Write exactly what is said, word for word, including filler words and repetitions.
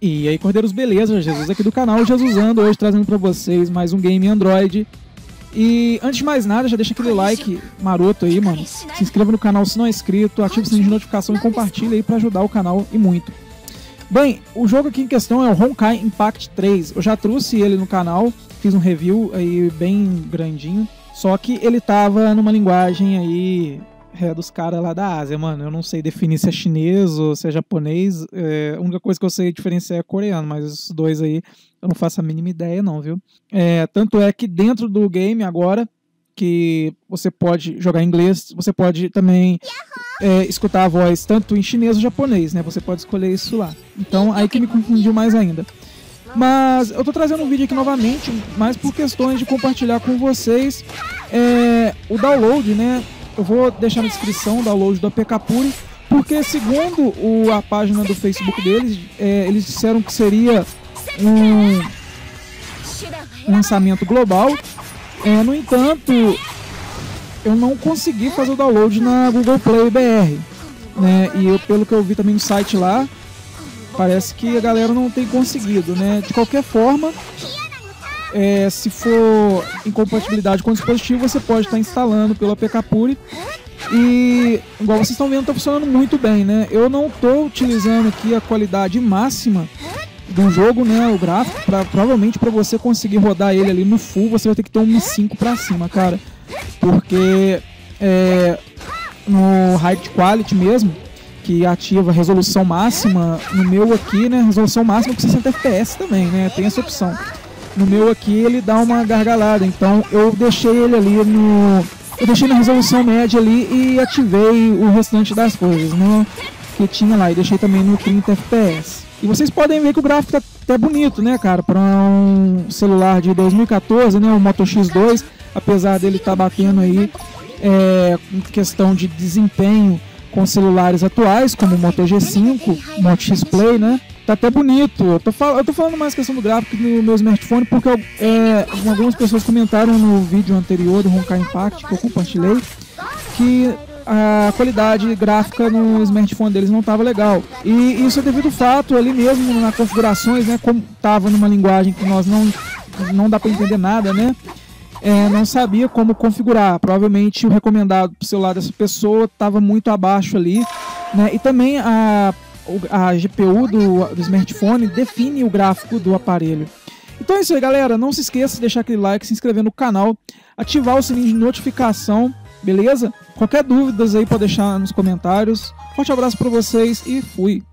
E aí, cordeiros, beleza? Jesus aqui do canal, Jesusando, hoje trazendo pra vocês mais um game Android. E antes de mais nada, já deixa aquele like maroto aí, mano. Se inscreva no canal se não é inscrito, ativa o sininho de notificação e compartilha aí pra ajudar o canal e muito. Bem, o jogo aqui em questão é o Honkai Impact três. Eu já trouxe ele no canal, fiz um review aí bem grandinho. Só que ele tava numa linguagem aí é, dos caras lá da Ásia, mano. Eu não sei definir se é chinês ou se é japonês. É, a única coisa que eu sei diferenciar é coreano, mas esses dois aí eu não faço a mínima ideia não, viu? É, tanto é que dentro do game agora, que você pode jogar em inglês, você pode também... É, escutar a voz tanto em chinês ou japonês, né? Você pode escolher isso lá. Então, aí que me confundiu mais ainda. Mas eu tô trazendo um vídeo aqui novamente, mas por questões de compartilhar com vocês é, o download, né? Eu vou deixar na descrição o download do APKPure, porque segundo o, a página do Facebook deles, é, eles disseram que seria um lançamento global. É, no entanto... eu não consegui fazer o download na Google Play B R, né? E eu, pelo que eu vi também no site lá, parece que a galera não tem conseguido, né? De qualquer forma, é, se for incompatibilidade com o dispositivo, você pode estar instalando pelo APKPure. E, igual vocês estão vendo, está funcionando muito bem, né? Eu não estou utilizando aqui a qualidade máxima do jogo, né? O gráfico, pra, provavelmente para você conseguir rodar ele ali no full, você vai ter que ter um Mi cinco para cima, cara. Porque é, no High Quality mesmo, que ativa a resolução máxima, no meu aqui, né, resolução máxima com sessenta F P S também, né, tem essa opção. No meu aqui ele dá uma gargalada, então eu deixei ele ali no... eu deixei na resolução média ali e ativei o restante das coisas, né, que tinha lá, e deixei também no trinta F P S. E vocês podem ver que o gráfico tá até bonito, né, cara, para um celular de dois mil e quatorze, né, o Moto X dois... Apesar dele estar tá batendo aí é, em questão de desempenho com celulares atuais, como o Moto G cinco, Moto X Play, né? Tá até bonito. Eu tô, fal eu tô falando mais questão do gráfico do meu smartphone, porque eu, é, algumas pessoas comentaram no vídeo anterior do Honkai Impact, que eu compartilhei, que a qualidade gráfica no smartphone deles não estava legal. E isso é devido ao fato ali mesmo, nas configurações, né? Como estava numa linguagem que nós não, não dá para entender nada, né? É, não sabia como configurar, provavelmente o recomendado para o celular dessa pessoa estava muito abaixo ali, né? E também a, a G P U do, do smartphone define o gráfico do aparelho. Então é isso aí, galera, não se esqueça de deixar aquele like, se inscrever no canal, ativar o sininho de notificação, beleza? Qualquer dúvidas aí pode deixar nos comentários. Forte abraço para vocês e fui!